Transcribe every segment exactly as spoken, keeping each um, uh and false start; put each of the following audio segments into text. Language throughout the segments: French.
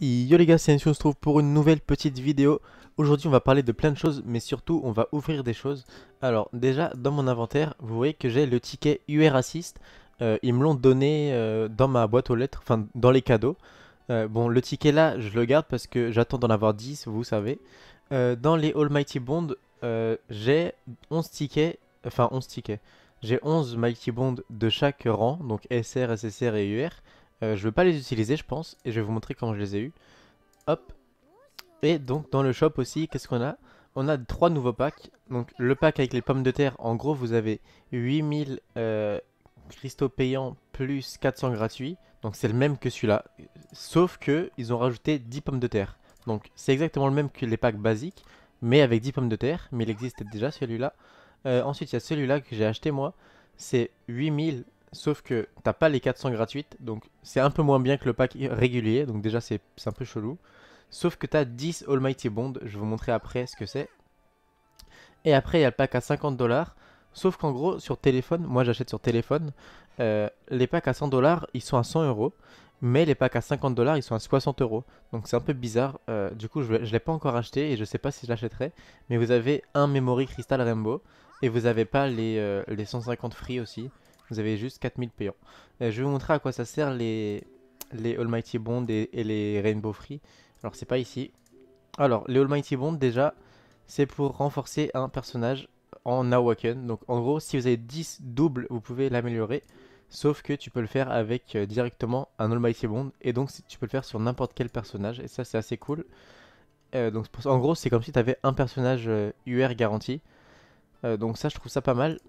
Yo les gars, c'est Endskew, on se trouve pour une nouvelle petite vidéo. Aujourd'hui on va parler de plein de choses, mais surtout on va ouvrir des choses. Alors déjà dans mon inventaire, vous voyez que j'ai le ticket U R Assist. euh, Ils me l'ont donné euh, dans ma boîte aux lettres, enfin dans les cadeaux. euh, Bon, le ticket là je le garde parce que j'attends d'en avoir dix, vous savez. euh, Dans les Almighty Bond, euh, j'ai onze tickets, enfin onze tickets. J'ai onze Mighty Bond de chaque rang, donc S R, S S R et U R. Euh, je ne veux pas les utiliser je pense, et je vais vous montrer comment je les ai eus. Hop. Et donc dans le shop aussi, qu'est-ce qu'on a? On a trois nouveaux packs. Donc le pack avec les pommes de terre, en gros vous avez huit mille euh, cristaux payants plus quatre cents gratuits. Donc c'est le même que celui-là, sauf que ils ont rajouté dix pommes de terre. Donc c'est exactement le même que les packs basiques, mais avec dix pommes de terre, mais il existe déjà celui-là. euh, Ensuite il y a celui-là que j'ai acheté moi, c'est huit mille. Sauf que t'as pas les quatre cents gratuites, donc c'est un peu moins bien que le pack régulier, donc déjà c'est un peu chelou. Sauf que t'as dix Almighty Bond, je vais vous montrer après ce que c'est. Et après il y a le pack à cinquante dollars, sauf qu'en gros sur téléphone, moi j'achète sur téléphone, euh, les packs à cent dollars ils sont à cent euros, mais les packs à cinquante dollars ils sont à soixante euros. Donc c'est un peu bizarre, euh, du coup je ne l'ai pas encore acheté et je sais pas si je l'achèterai. Mais vous avez un Memory Crystal Rainbow et vous avez pas les, euh, les cent cinquante free aussi. Vous avez juste quatre mille payants. Euh, je vais vous montrer à quoi ça sert les, les Almighty Bond et, et les Rainbow Free. Alors c'est pas ici. Alors les Almighty Bond déjà, c'est pour renforcer un personnage en Awaken. Donc en gros si vous avez dix doubles vous pouvez l'améliorer. Sauf que tu peux le faire avec euh, directement un Almighty Bond. Et donc tu peux le faire sur n'importe quel personnage. Et ça c'est assez cool. Euh, donc en gros c'est comme si tu avais un personnage euh, U R garanti. Euh, donc ça je trouve ça pas mal.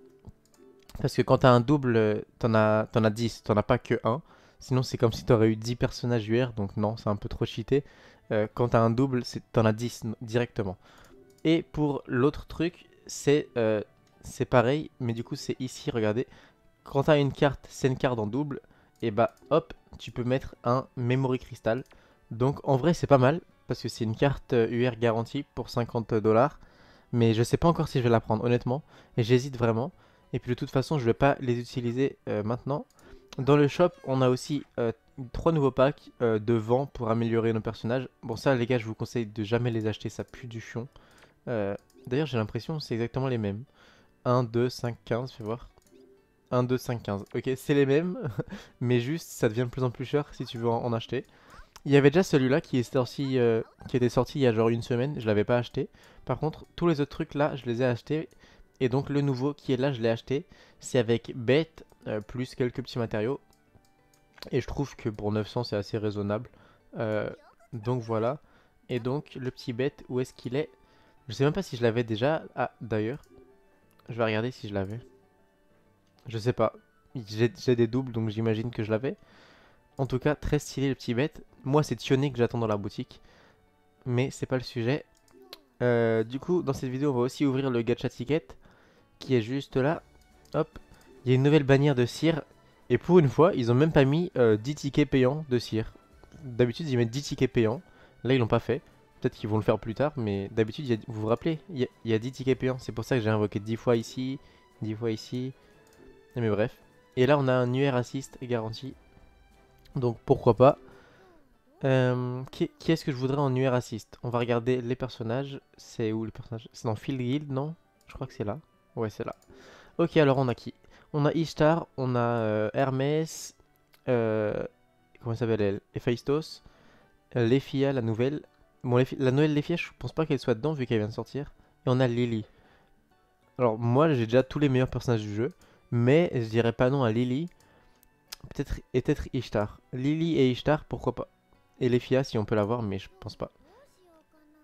Parce que quand t'as un double, t'en as, t'en as dix, t'en as pas que un. Sinon c'est comme si t'aurais eu dix personnages U R, donc non, c'est un peu trop cheaté. Euh, quand t'as un double, t'en as dix directement. Et pour l'autre truc, c'est euh, pareil, mais du coup c'est ici, regardez. Quand t'as une carte, c'est une carte en double, et bah hop, tu peux mettre un Memory Crystal. Donc en vrai c'est pas mal, parce que c'est une carte U R garantie pour cinquante dollars. Mais je sais pas encore si je vais la prendre, honnêtement, et j'hésite vraiment. Et puis de toute façon je vais pas les utiliser euh, maintenant. Dans le shop on a aussi euh, trois nouveaux packs euh, de vent pour améliorer nos personnages. Bon ça les gars je vous conseille de jamais les acheter, ça pue du chion. euh, D'ailleurs j'ai l'impression c'est exactement les mêmes. Un, deux, cinq, quinze, fais voir. Un, deux, cinq, quinze, ok c'est les mêmes. Mais juste ça devient de plus en plus cher si tu veux en, en acheter. Il y avait déjà celui-là qui, euh, qui était sorti il y a genre une semaine, je l'avais pas acheté. Par contre tous les autres trucs là je les ai achetés. Et donc le nouveau qui est là, je l'ai acheté, c'est avec bête, euh, plus quelques petits matériaux. Et je trouve que pour neuf cents c'est assez raisonnable. Euh, donc voilà. Et donc le petit bête, où est-ce qu'il est? Je sais même pas si je l'avais déjà. Ah d'ailleurs, je vais regarder si je l'avais. Je sais pas, j'ai des doubles donc j'imagine que je l'avais. En tout cas très stylé le petit bête. Moi c'est Tioné que j'attends dans la boutique. Mais c'est pas le sujet. Euh, du coup dans cette vidéo on va aussi ouvrir le gacha ticket qui est juste là, hop, il y a une nouvelle bannière de cire, et pour une fois, ils ont même pas mis euh, dix tickets payants de cire. D'habitude, ils mettent dix tickets payants, là ils l'ont pas fait, peut-être qu'ils vont le faire plus tard, mais d'habitude, a... vous vous rappelez, il y, a... il y a dix tickets payants, c'est pour ça que j'ai invoqué dix fois ici, dix fois ici, mais bref. Et là, on a un U R Assist garanti, donc pourquoi pas. Euh, qui, qui est-ce que je voudrais en U R Assist? On va regarder les personnages, c'est où les personnages? C'est dans Field Guild, non? Je crois que c'est là. Ouais c'est là. Ok alors on a qui? On a Ishtar, on a euh, Hermès, euh, comment s'appelle elle? Hephaïstos, euh, Lefiya la nouvelle. Bon Lefi la nouvelle Lefiya je pense pas qu'elle soit dedans vu qu'elle vient de sortir. Et on a Lily. Alors moi j'ai déjà tous les meilleurs personnages du jeu, mais je dirais pas non à Lily. Peut-être et peut-être Ishtar. Lily et Ishtar pourquoi pas. Et Lefiya si on peut l'avoir mais je pense pas.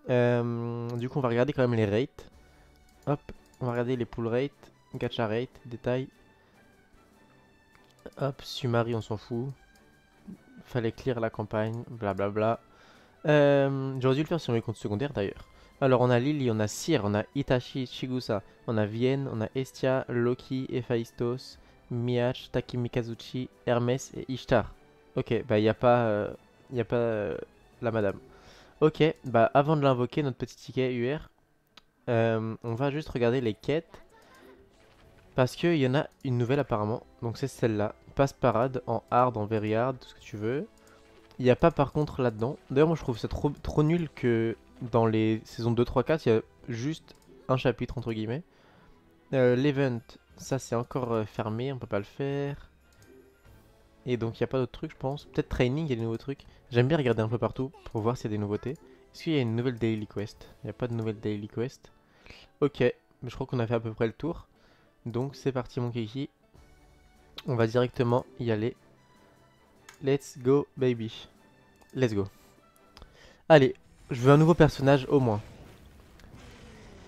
Euh, du coup on va regarder quand même les rates. Hop. On va regarder les pull rate, gacha rate, détail. Hop, Sumari, on s'en fout. Fallait clear la campagne, blablabla. Euh, J'aurais dû le faire sur mes comptes secondaires d'ailleurs. Alors on a Lily, on a Sir, on a Itachi, Chigusa, on a Vienne, on a Estia, Loki, Hephaïstos, Miach, Taki Mikazuchi, Hermès et Ishtar. Ok, bah il n'y a pas, euh, y a pas euh, la madame. Ok, bah avant de l'invoquer, notre petit ticket U R. Euh, on va juste regarder les quêtes parce qu'il y en a une nouvelle apparemment. Donc c'est celle-là, passe parade en hard, en very hard, tout ce que tu veux. Il n'y a pas par contre là-dedans. D'ailleurs moi je trouve ça trop, trop nul que dans les saisons deux, trois, quatre, il y a juste un chapitre entre guillemets. Euh, L'event, ça c'est encore fermé, on peut pas le faire. Et donc il n'y a pas d'autres trucs je pense. Peut-être training, il y a des nouveaux trucs. J'aime bien regarder un peu partout pour voir s'il y a des nouveautés. Est-ce qu'il y a une nouvelle daily quest? Il n'y a pas de nouvelle daily quest. Ok, je crois qu'on a fait à peu près le tour. Donc c'est parti mon kiki. On va directement y aller. Let's go baby. Let's go. Allez, je veux un nouveau personnage au moins.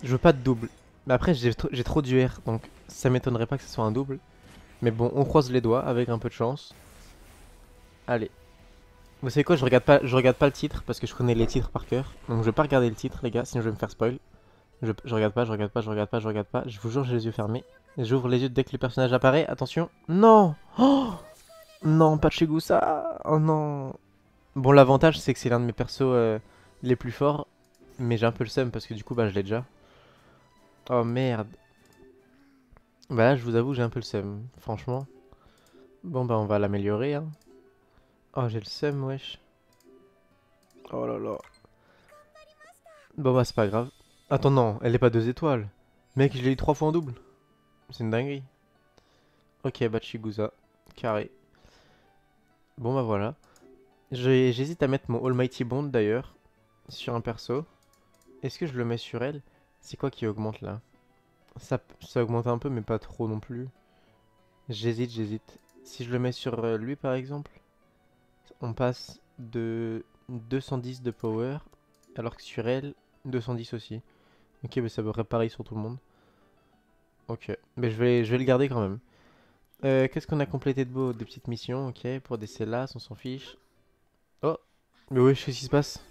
Je veux pas de double. Mais après j'ai trop, trop d'U R donc ça m'étonnerait pas que ce soit un double. Mais bon, on croise les doigts avec un peu de chance. Allez. Vous savez quoi, je regarde pas, je regarde pas le titre parce que je connais les titres par cœur. Donc je vais pas regarder le titre les gars, sinon je vais me faire spoil. Je, je regarde pas, je regarde pas, je regarde pas, je regarde pas. Je vous jure j'ai les yeux fermés. J'ouvre les yeux dès que le personnage apparaît. Attention. Non. Oh non, pas de Chigusa. Oh non. Bon, l'avantage c'est que c'est l'un de mes persos euh, les plus forts. Mais j'ai un peu le seum parce que du coup bah je l'ai déjà. Oh merde. Bah là je vous avoue j'ai un peu le seum. Franchement. Bon bah on va l'améliorer hein. Oh j'ai le seum wesh. Oh là là. Bon bah c'est pas grave. Attends non, elle est pas deux étoiles. Mec je l'ai eu trois fois en double. C'est une dinguerie. Ok, bah Chigusa, carré. Bon bah voilà. J'hésite à mettre mon Almighty Bond d'ailleurs sur un perso. Est-ce que je le mets sur elle? C'est quoi qui augmente là? Ça, ça augmente un peu mais pas trop non plus. J'hésite, j'hésite. Si je le mets sur lui par exemple, on passe de deux cent dix de power alors que sur elle, deux cent dix aussi. Ok, mais ça devrait pareil sur tout le monde. Ok, mais je vais, je vais le garder quand même. Euh, Qu'est-ce qu'on a complété de beau? Des petites missions, ok, pour des cellas, on s'en fiche. Oh, mais oui, je sais ce qui se passe.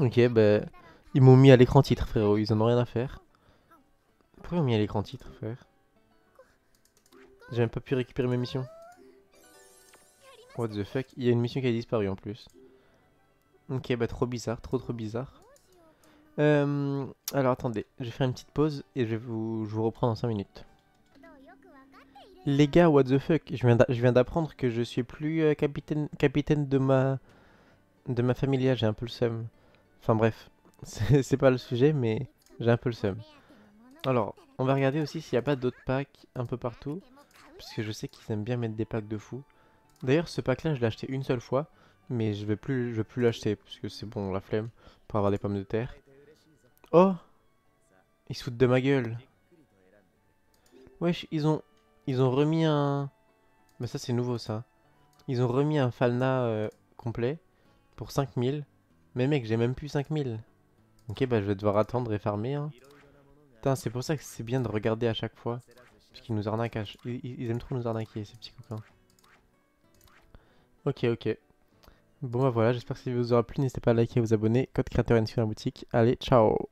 Ok, bah, ils m'ont mis à l'écran titre, frérot, ils en ont rien à faire. Pourquoi ils m'ont mis à l'écran titre, frère? J'ai même pas pu récupérer mes missions. What the fuck? Il y a une mission qui a disparu en plus. Ok, bah, trop bizarre, trop trop bizarre. Euh, alors attendez, je vais faire une petite pause et je vais vous, je vous reprends dans cinq minutes. Les gars, what the fuck, je viens d'apprendre que je suis plus euh, capitaine, capitaine de ma de ma familia, j'ai un peu le seum. Enfin bref, c'est pas le sujet mais j'ai un peu le seum. Alors, on va regarder aussi s'il n'y a pas d'autres packs un peu partout. Parce que je sais qu'ils aiment bien mettre des packs de fou. D'ailleurs ce pack là je l'ai acheté une seule fois. Mais je vais plus, je vais plus l'acheter parce que c'est bon la flemme pour avoir des pommes de terre. Oh, ils se foutent de ma gueule. Wesh, ils ont, ils ont remis un... Mais ça c'est nouveau ça. Ils ont remis un Falna euh, complet pour cinq mille. Mais mec, j'ai même plus cinq mille. Ok, bah je vais devoir attendre et farmer. Hein. Putain, c'est pour ça que c'est bien de regarder à chaque fois. Parce qu'ils nous arnaquent. À... Ils, ils aiment trop nous arnaquer, ces petits copains. Ok, ok. Bon bah voilà, j'espère que ça vous aura plu. N'hésitez pas à liker et à vous abonner. Code créateur Endskew dans la boutique. Allez, ciao!